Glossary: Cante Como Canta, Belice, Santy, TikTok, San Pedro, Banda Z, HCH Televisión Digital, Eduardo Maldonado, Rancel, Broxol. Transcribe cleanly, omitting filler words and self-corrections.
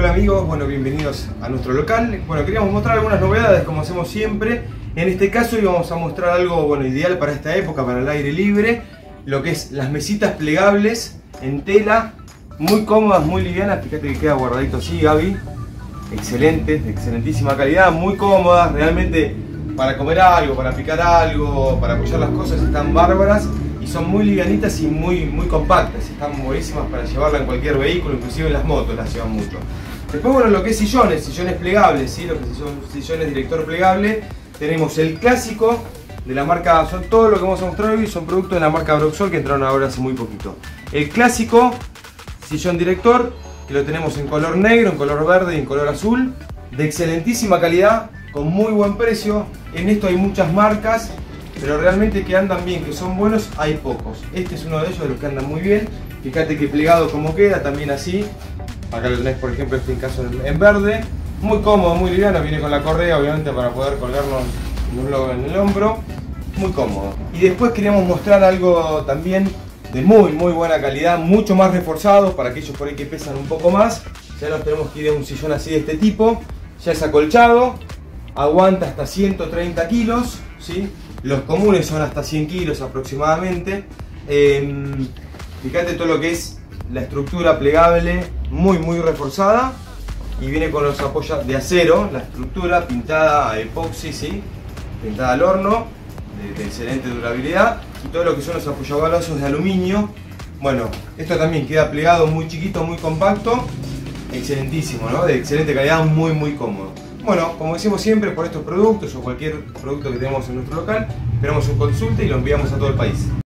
Hola amigos, bueno, bienvenidos a nuestro local. Bueno, queríamos mostrar algunas novedades como hacemos siempre. En este caso íbamos a mostrar algo, bueno, ideal para esta época, para el aire libre, lo que es las mesitas plegables en tela, muy cómodas, muy livianas. Fíjate que queda guardadito así, Gaby. Excelentes, de excelentísima calidad, muy cómodas, realmente para comer algo, para picar algo, para apoyar las cosas, están bárbaras. Y son muy livianitas y muy compactas, están buenísimas para llevarla en cualquier vehículo, inclusive en las motos las llevan mucho. Después, bueno, lo que es sillones, plegables, ¿sí? Lo que son sillones director plegable, tenemos el clásico de la marca, son todo lo que vamos a mostrar hoy, son productos de la marca Broxol que entraron ahora hace muy poquito. El clásico sillón director, que lo tenemos en color negro, en color verde y en color azul, de excelentísima calidad, con muy buen precio. En esto hay muchas marcas, pero realmente que andan bien, que son buenos, hay pocos. Este es uno de ellos, de los que andan muy bien. Fíjate que plegado como queda, también así. Acá lo tenés, por ejemplo, este caso en verde. Muy cómodo, muy liviano, viene con la correa, obviamente, para poder colgarnos en el hombro. Muy cómodo. Y después queríamos mostrar algo también de muy buena calidad, mucho más reforzado, para aquellos por ahí que pesan un poco más. Ya nos tenemos que ir a un sillón así de este tipo. Ya es acolchado, aguanta hasta 130 kilos, ¿sí? Los comunes son hasta 100 kilos aproximadamente. Fíjate todo lo que es la estructura plegable, muy reforzada. Y viene con los apoyas de acero, la estructura pintada a epoxi, ¿sí? Pintada al horno, de excelente durabilidad. Y todo lo que son los apoyabrazos de aluminio. Bueno, esto también queda plegado, muy chiquito, muy compacto. Excelentísimo, ¿no? De excelente calidad, muy cómodo. Bueno, como decimos siempre, por estos productos o cualquier producto que tenemos en nuestro local, esperamos su consulta y lo enviamos a todo el país.